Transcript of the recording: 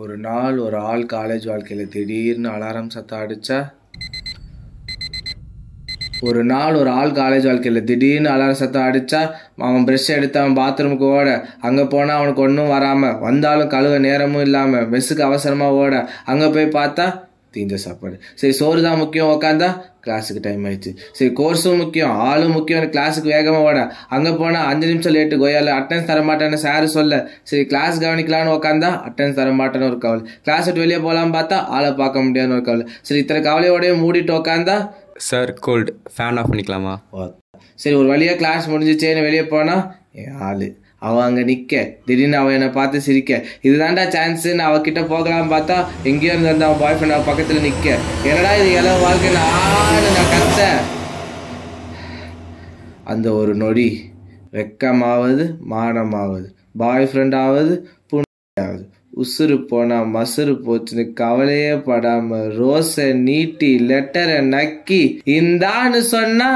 ஒரு நாள் ஒரு ஆள் காலேஜ் வாழ்க்கையில் திடீர்னு அலாரம் சத்தம் அடிச்சா அவன் ப்ரெஷ் எடுத்து அவன் பாத்ரூமுக்கு ஓட, அங்கே போனால் அவனுக்கு ஒன்றும் வராமல், வந்தாலும் கழுவ நேரமும் இல்லாமல் மெஸ்ஸுக்கு அவசரமாக ஓட, அங்கே போய் பார்த்தா தீஞ்ச சாப்பாடு. சரி, சோறு தான் முக்கியம் உக்காந்தா கிளாஸுக்கு டைம் ஆயிடுச்சு. சரி, கோர்ஸும் முக்கியம் ஆளும் முக்கியம், கிளாஸுக்கு வேகமாக ஓட, அங்கே போனால் 5 நிமிஷம் லேட்டு, கோயால் அட்டன்ஸ் தரமாட்டேன்னு சாரு சொல்ல. சரி, கிளாஸ் கவனிக்கலான்னு உக்காந்தா அட்டன்ஸ் தரமாட்டேன்னு ஒரு கவலை, கிளாஸ் விட்டு வெளியே போகலான்னு பார்த்தா ஆளை பார்க்க முடியாதுன்னு ஒரு கவலை. சரி, இத்தனை கவலையோடையும் மூடிட்டு உக்காந்தா சார் கோல்டு ஃபேன் ஆஃப் பண்ணிக்கலாமா? சரி, ஒரு வழியாக கிளாஸ் முடிஞ்சிச்சேன்னு வெளியே போனால் என் ஆள் அவள் அங்கே நிற்க, திடீர்னு அவள் என்னை பார்த்து சிரிக்க, இதுதான்டா சான்ஸுன்னு அவகிட்ட போகலான்னு பார்த்தா எங்கேயோ இருந்து அவன் பாய் ஃப்ரெண்ட் அவள் பக்கத்தில் நிற்க, என்னடா இது எல்லாம் வாழ்க்கை நான் கத்த. அந்த ஒரு நொடி வெக்கமாவது மானமாவது பாய் ஃப்ரெண்டாவது புண்ணியாவது உசுறு போனால் மசுறு போச்சுன்னு கவலையே படாமல் ரோஸை நீட்டி லெட்டரை நக்கி இந்தான்னு சொன்னா